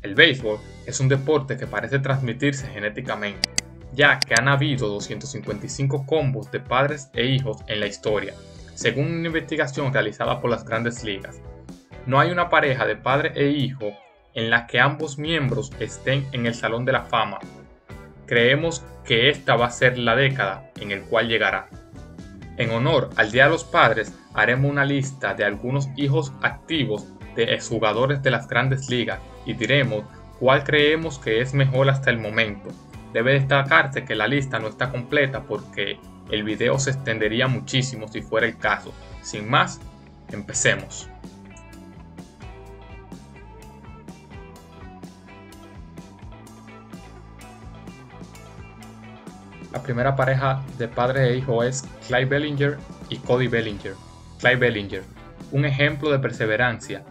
El béisbol es un deporte que parece transmitirse genéticamente, ya que han habido 255 combos de padres e hijos en la historia, según una investigación realizada por las Grandes Ligas. No hay una pareja de padre e hijo en la que ambos miembros estén en el Salón de la Fama. Creemos que esta va a ser la década en el cual llegará. En honor al Día de los Padres, haremos una lista de algunos hijos activos de exjugadores de las Grandes Ligas y diremos cuál creemos que es mejor hasta el momento. Debe destacarse que la lista no está completa porque el video se extendería muchísimo si fuera el caso. Sin más, empecemos. La primera pareja de padre e hijo es Clay Bellinger y Cody Bellinger. Clay Bellinger, un ejemplo de perseverancia.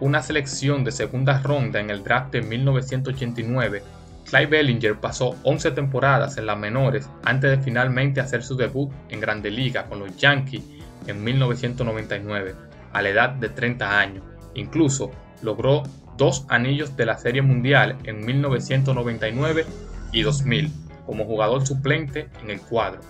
Una selección de segunda ronda en el draft de 1989, Clay Bellinger pasó 11 temporadas en las menores antes de finalmente hacer su debut en Grandes Ligas con los Yankees en 1999, a la edad de 30 años. Incluso logró 2 anillos de la Serie Mundial en 1999 y 2000. Como jugador suplente en el cuadro.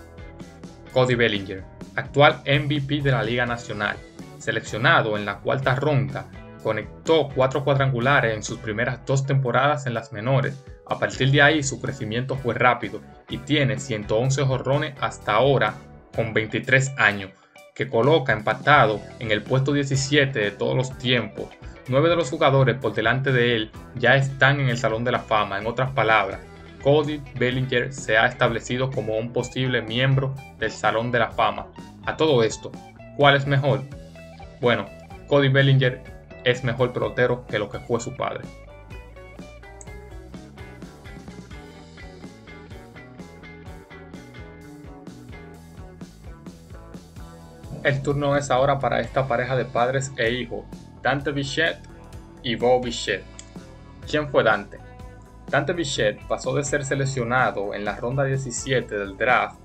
Cody Bellinger, actual MVP de la Liga Nacional, seleccionado en la cuarta ronda, conectó 4 cuadrangulares en sus primeras 2 temporadas en las menores. A partir de ahí su crecimiento fue rápido y tiene 111 jonrones hasta ahora con 23 años, que coloca empatado en el puesto 17 de todos los tiempos. 9 de los jugadores por delante de él ya están en el Salón de la Fama. En otras palabras, Cody Bellinger se ha establecido como un posible miembro del Salón de la Fama. A todo esto, ¿cuál es mejor? Bueno, Cody Bellinger es mejor pelotero que lo que fue su padre. El turno es ahora para esta pareja de padres e hijos, Dante Bichette y Bo Bichette. ¿Quién fue Dante? Dante Bichette pasó de ser seleccionado en la ronda 17 del draft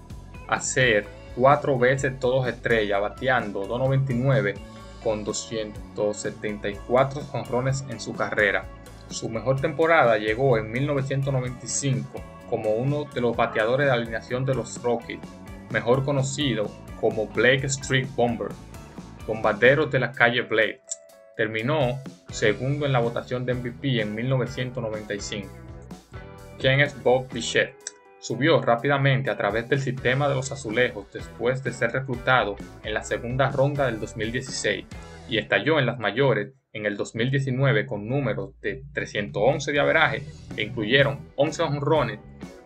a ser 4 veces todos estrella, bateando .299 con 274 jonrones en su carrera. Su mejor temporada llegó en 1995 como uno de los bateadores de alineación de los Rockies, mejor conocido como Blake Street Bomber, bombarderos de la calle Blake. Terminó segundo en la votación de MVP en 1995. ¿Quién es Bob Bichette? Subió rápidamente a través del sistema de los azulejos después de ser reclutado en la segunda ronda del 2016 y estalló en las mayores en el 2019 con números de 311 de averaje que incluyeron 11 jonrones,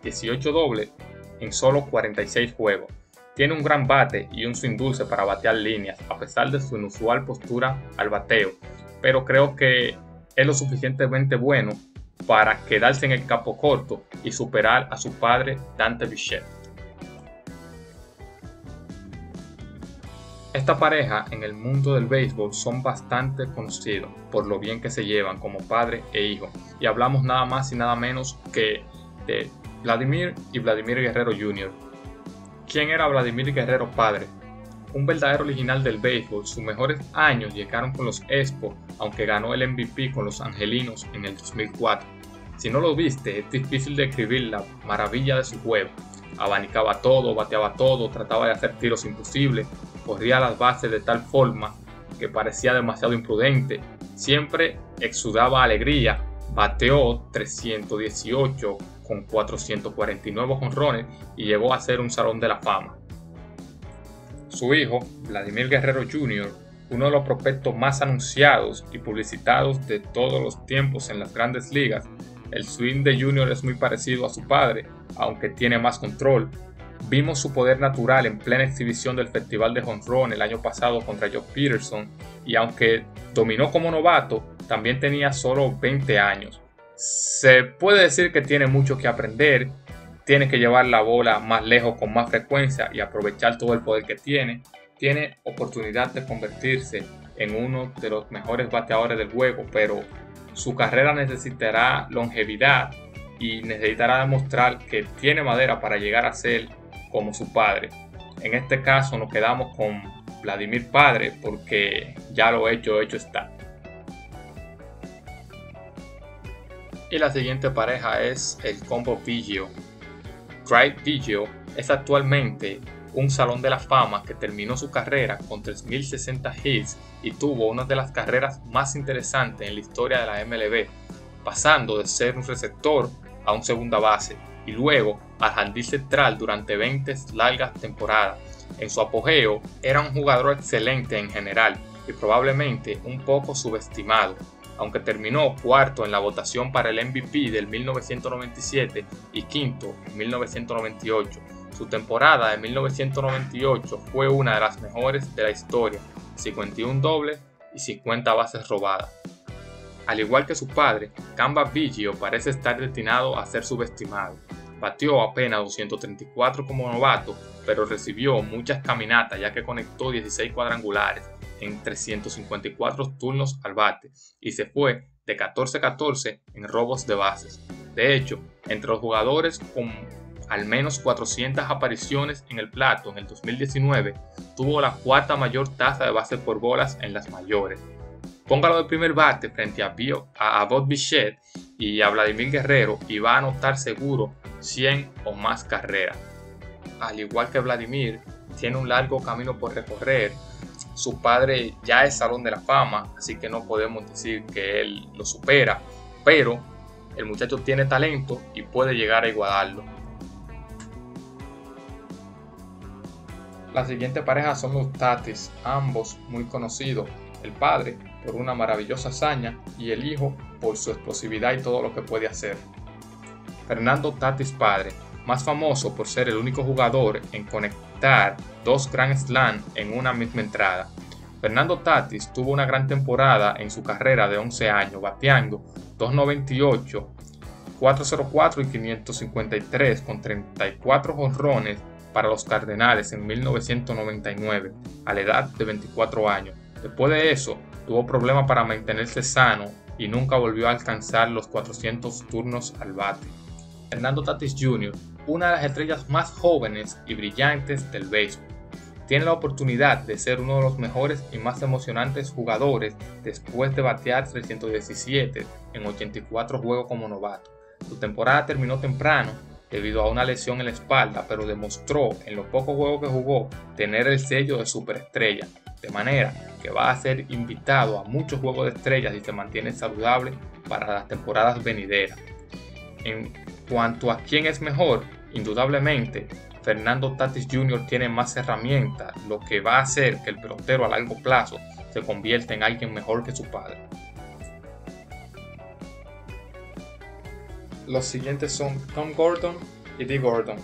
18 dobles en solo 46 juegos. Tiene un gran bate y un swing dulce para batear líneas a pesar de su inusual postura al bateo, pero creo que es lo suficientemente bueno para quedarse en el campo corto y superar a su padre Dante Bichette. Esta pareja en el mundo del béisbol son bastante conocidos por lo bien que se llevan como padre e hijo, y hablamos nada más y nada menos que de Vladimir y Vladimir Guerrero Jr. ¿Quién era Vladimir Guerrero padre? Un verdadero original del béisbol, sus mejores años llegaron con los Expos, aunque ganó el MVP con los Angelinos en el 2004. Si no lo viste, es difícil describir la maravilla de su juego. Abanicaba todo, bateaba todo, trataba de hacer tiros imposibles, corría las bases de tal forma que parecía demasiado imprudente, siempre exudaba alegría, bateó 318 con 449 jonrones y llegó a ser un Salón de la Fama. Su hijo, Vladimir Guerrero Jr., uno de los prospectos más anunciados y publicitados de todos los tiempos en las Grandes Ligas. El swing de Jr. es muy parecido a su padre, aunque tiene más control. Vimos su poder natural en plena exhibición del Festival de Jonrón el año pasado contra Joe Peterson, y aunque dominó como novato, también tenía solo 20 años. Se puede decir que tiene mucho que aprender. Tiene que llevar la bola más lejos con más frecuencia y aprovechar todo el poder que tiene. Tiene oportunidad de convertirse en uno de los mejores bateadores del juego, pero su carrera necesitará longevidad y necesitará demostrar que tiene madera para llegar a ser como su padre. En este caso nos quedamos con Vladimir padre porque ya lo hecho está. Y la siguiente pareja es el combo Biggio. Craig Biggio es actualmente un Salón de la Fama que terminó su carrera con 3.060 hits y tuvo una de las carreras más interesantes en la historia de la MLB, pasando de ser un receptor a un segunda base y luego al jardín central durante 20 largas temporadas. En su apogeo era un jugador excelente en general y probablemente un poco subestimado, aunque terminó cuarto en la votación para el MVP del 1997 y quinto en 1998. Su temporada de 1998 fue una de las mejores de la historia, 51 dobles y 50 bases robadas. Al igual que su padre, Cavan Biggio parece estar destinado a ser subestimado. Bateó apenas 234 como novato, pero recibió muchas caminatas ya que conectó 16 cuadrangulares en 354 turnos al bate y se fue de 14-14 en robos de bases. De hecho, entre los jugadores con al menos 400 apariciones en el plato en el 2019, tuvo la cuarta mayor tasa de bases por bolas en las mayores. Póngalo de primer bate frente a Bob Bichette y a Vladimir Guerrero y va a anotar seguro 100 o más carreras. Al igual que Vladimir, tiene un largo camino por recorrer. Su padre ya es Salón de la Fama, así que no podemos decir que él lo supera, pero el muchacho tiene talento y puede llegar a igualarlo. La siguiente pareja son los Tatis, ambos muy conocidos, el padre por una maravillosa hazaña y el hijo por su explosividad y todo lo que puede hacer. Fernando Tatis padre, más famoso por ser el único jugador en conectar dos Grand Slam en una misma entrada. Fernando Tatis tuvo una gran temporada en su carrera de 11 años, bateando 298, 404 y 553 con 34 jonrones para los Cardenales en 1999, a la edad de 24 años. Después de eso, tuvo problemas para mantenerse sano y nunca volvió a alcanzar los 400 turnos al bate. Fernando Tatis Jr., una de las estrellas más jóvenes y brillantes del béisbol, tiene la oportunidad de ser uno de los mejores y más emocionantes jugadores después de batear 317 en 84 juegos como novato. Su temporada terminó temprano debido a una lesión en la espalda, pero demostró en los pocos juegos que jugó tener el sello de superestrella, de manera que va a ser invitado a muchos juegos de estrellas y se mantiene saludable para las temporadas venideras. En cuanto a quién es mejor, indudablemente Fernando Tatis Jr. tiene más herramientas, lo que va a hacer que el pelotero a largo plazo se convierta en alguien mejor que su padre. Los siguientes son Tom Gordon y Dee Gordon.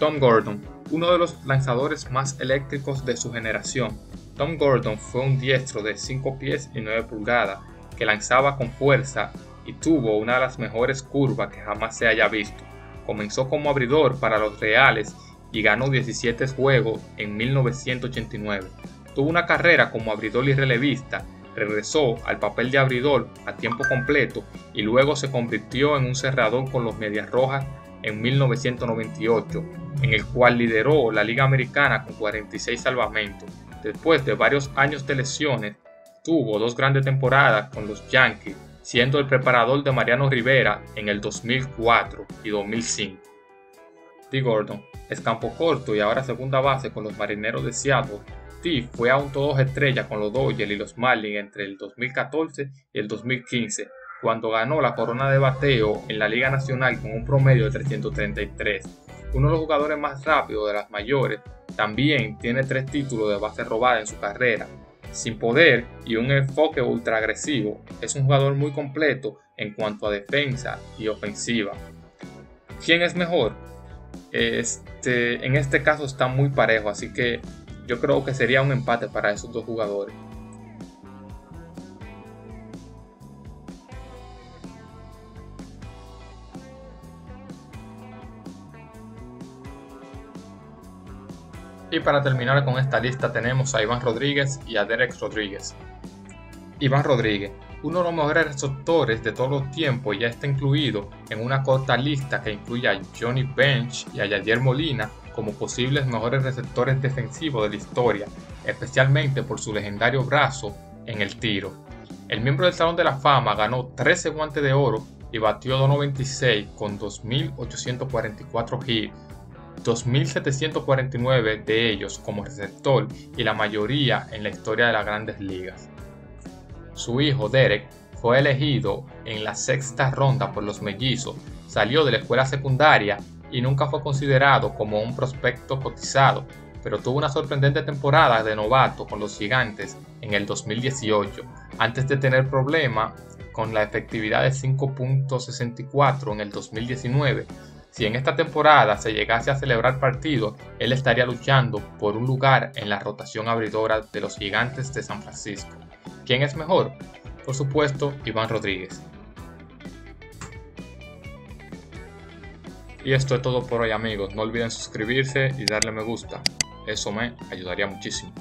Tom Gordon, uno de los lanzadores más eléctricos de su generación. Tom Gordon fue un diestro de 5 pies y 9 pulgadas que lanzaba con fuerza y tuvo una de las mejores curvas que jamás se haya visto. Comenzó como abridor para los Reales y ganó 17 juegos en 1989. Tuvo una carrera como abridor y relevista, regresó al papel de abridor a tiempo completo y luego se convirtió en un cerrador con los Medias Rojas en 1998, en el cual lideró la Liga Americana con 46 salvamentos. Después de varios años de lesiones, tuvo dos grandes temporadas con los Yankees, siendo el preparador de Mariano Rivera en el 2004 y 2005. Dee Gordon es campo corto y ahora segunda base con los Marineros de Seattle. Dee fue a un todos estrella con los Dodgers y los Marlins entre el 2014 y el 2015, cuando ganó la corona de bateo en la Liga Nacional con un promedio de 333. Uno de los jugadores más rápidos de las mayores, también tiene 3 títulos de base robada en su carrera. Sin poder y un enfoque ultra agresivo, es un jugador muy completo en cuanto a defensa y ofensiva. ¿Quién es mejor? En este caso está muy parejo, así que yo creo que sería un empate para esos dos jugadores. Y para terminar con esta lista tenemos a Iván Rodríguez y a Derek Rodríguez. Iván Rodríguez, uno de los mejores receptores de todos los tiempos, ya está incluido en una corta lista que incluye a Johnny Bench y a Yadier Molina como posibles mejores receptores defensivos de la historia, especialmente por su legendario brazo en el tiro. El miembro del Salón de la Fama ganó 13 guantes de oro y batió 2.96 con 2.844 hits, 2.749 de ellos como receptor y la mayoría en la historia de las Grandes Ligas. Su hijo Derek fue elegido en la 6ª ronda por los Mellizos, salió de la escuela secundaria y nunca fue considerado como un prospecto cotizado, pero tuvo una sorprendente temporada de novato con los Gigantes en el 2018, antes de tener problemas con la efectividad de 5.64 en el 2019. Si en esta temporada se llegase a celebrar partido, él estaría luchando por un lugar en la rotación abridora de los Gigantes de San Francisco. ¿Quién es mejor? Por supuesto, Iván Rodríguez. Y esto es todo por hoy, amigos. No olviden suscribirse y darle me gusta. Eso me ayudaría muchísimo.